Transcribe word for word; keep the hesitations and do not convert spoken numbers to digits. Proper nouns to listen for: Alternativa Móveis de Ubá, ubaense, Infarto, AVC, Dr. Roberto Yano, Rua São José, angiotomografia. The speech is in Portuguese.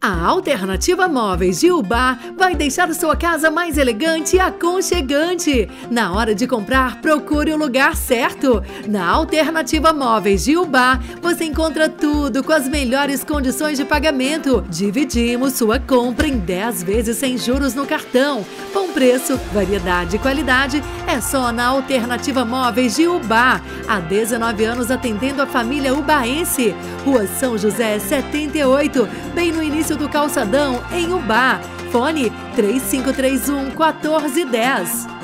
A Alternativa Móveis de Ubá vai deixar sua casa mais elegante e aconchegante. Na hora de comprar, procure o lugar certo. Na Alternativa Móveis de Ubá, você encontra tudo com as melhores condições de pagamento. Dividimos sua compra em dez vezes sem juros no cartão. Bom preço, variedade e qualidade é só na Alternativa Móveis de Ubá. Há dezenove anos atendendo a família ubaense. Rua São José setenta e oito, bem no início do calçadão, em Ubá. Fone três cinco três um, um quatro um um zero.